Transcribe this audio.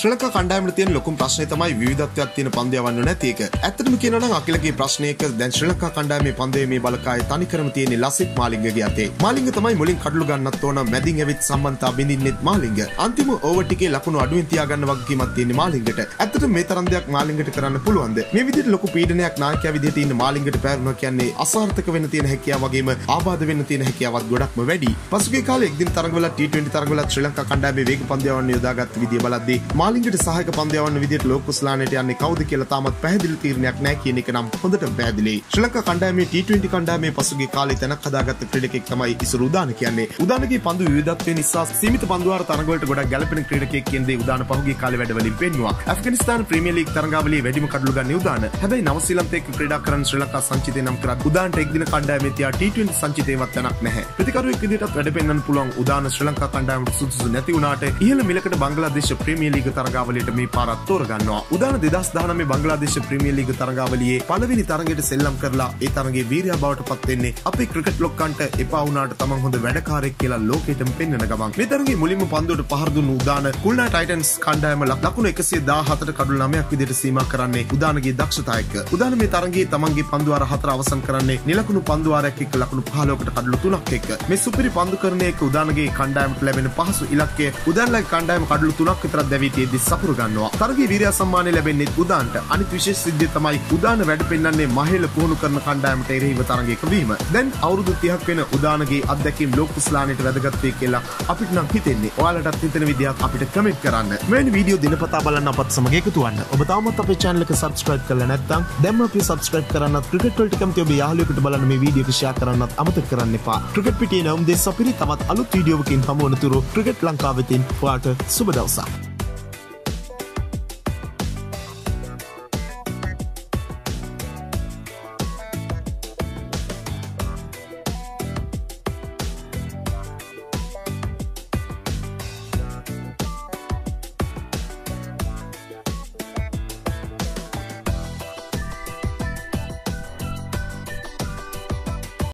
ශ්‍රී ලංකා කණ්ඩායමට තියෙන ලොකුම ප්‍රශ්නේ තමයි විවිධත්වයක් තියෙන පන්දියවන්න නැති එක. ඇත්තටම කියනවා නම් අකිලගේ ප්‍රශ්නයක දැන් ශ්‍රී ලංකා කණ්ඩායමේ පන්දේ මේ බලකායේ තනිකරම තියෙන ලසිත් මාලිංගගේ අතේ. මාලිංග තමයි මුලින් කඩළු ගන්නත් ඕන මැදින් ඇවිත් සම්බන්ධතා බිඳින්නෙත් මාලිංග. අන්තිම ඕවර් ටිකේ ලකුණු අඩුවෙන් තියාගන්න වගකීමක් තියෙන මාලිංගට. ඇත්තටම මේ තරම් දෙයක් මාලිංගට කරන්න පුළුවන්ද? මේ විදිහට ලොකු පීඩනයක් නායකයා විදිහට ඉන්න මාලිංගට පැවරුණා කියන්නේ අසාර්ථක වෙන්න තියෙන හැකියාව වගේම ආබාධ වෙන්න තියෙන හැකියාවත් ගොඩක්ම වැඩි. පසුගිය කාලේ එක්දින තරඟවල T20 තරඟවල ශ්‍රී ලංකා කණ්ඩායමේ වේග පන්දයවන්න යොදාගත් විදිය බලද්දී මාලිංගට සහායක පන්දයවන්න විදියට ලෝකුස්ලානේට යන්නේ කවුද කියලා තාමත් පැහැදිලි තීරණයක් නැහැ කියන එක නම් හොඳටම පැහැදිලියි. ශ්‍රී ලංකා කණ්ඩායමේ T20 කණ්ඩායමේ පසුගිය කාලේ තැනක් හදාගත්ත ක්‍රීඩකෙක් තමයි ඉසුරු උදාන කියන්නේ. උදානගේ පන්දු විවිධත්වය නිසා සීමිත පන්දුවාර තරඟවලට ගොඩක් ගැළපෙන ක්‍රීඩකෙක් කියන දේ උදාන පහුගිය කාලේ වැඩවලින් පෙන්වුවා. අෆ්ගානිස්තාන ප්‍රීමියර් ලීග් තරඟාවලියේ වැඩිම කඩළු ගන්න උදාන. හැබැයි නව ශ්‍රී ලංකාවේ ක්‍රීඩා කරන ශ්‍රී ලංකා සංචිතේ නම් කරත් උදානට එක් දින කණ්ඩායමේ තියා T20 සංචිතේවත් තැනක් නැහැ. ප්‍රතිකරුවෙක් විදිහටත් වැඩ පෙන්වන්න පුළුවන් උදාන ශ්‍රී ලංකා කණ්ඩායමට සුදුසු නැති වුණාට ඉහළ මිලකට බංග්ලාදේශ ප්‍රීමියර් ලීග් තරඟාවලියට මේ පාරක් තෝරගන්නවා. උදාන 2019 බංග්ලාදේශ ප්‍රීමියර් ලීග් තරඟාවලියේ පළවෙනි තරඟයට සෙල්ලම් කරලා ඒ තරඟේ වීරයා බවට පත් වෙන්නේ අපේ ක්‍රිකට් ලෝකයන්ට එපා වුණාට තමන් හොඳ වැඩකාරයෙක් කියලා ලෝකෙටම පෙන්වන ගමන්. මේ තරඟේ මුලින්ම පන්දුවට පහර දුන්න උදාන කුල්නා ටයිටන්ස් කණ්ඩායම ලකුණු 117ට කඩළු 9ක් විදිහට සීමා කරන්නේ උදානගේ දක්ෂතා එක්ක. උදාන මේ තරඟයේ තමන්ගේ පන්දුවාර 4 අවසන් කරන්නේ නිලකුණු පන්දුවාරයක් එක්ක ලකුණු 15කට කඩළු 3ක් එක්ක. මේ සුපිරි පන්දුකරණයේ උදානගේ කණ්ඩායමට ලැබෙන පහසු ඉලක්කය උදානලගේ කණ්ඩායම කඩළු 3ක් විතරක් දැවී තියෙද්දි සපුර ගන්නවා. තරගයේ වීරයා සම්මානය ලැබෙන්නේ උදානට. අනිත් විශේෂ සිද්ධිය තමයි උදාන වැඩ පෙන්වන්නේ මහේල පුහුණු කරන කණ්ඩායමට එරෙහිව තරගයක වීම. දැන් අවුරුදු 30ක් වෙන උදානගේ අත්දැකීම් ලෝකුස්ලානේට වැදගත් වෙයි කියලා අපිට නම් හිතෙන්නේ. ඔයාලටත් හිතෙන විදිහක් අපිට කමෙන්ට් කරන්න. මෙවැනි වීඩියෝ දිනපතා බලන්න අපත් සමග එකතු වෙන්න. ඔබ තාමත් අපේ channel එක subscribe කරලා නැත්නම් දැන්ම අපි subscribe කරන්නත් cricket වලට කැමති ඔබ යාළුවෙකුට බලන්න මේ වීඩියෝ එක share කරන්නත් අමතක කරන්න එපා. cricket පිටියේ නම් දෙස් අපිරි තමත් අලුත් වීඩියෝවකින් හමු වන තුරු cricket ලංකාවෙන් ඔයාලට සුබ දවසක්.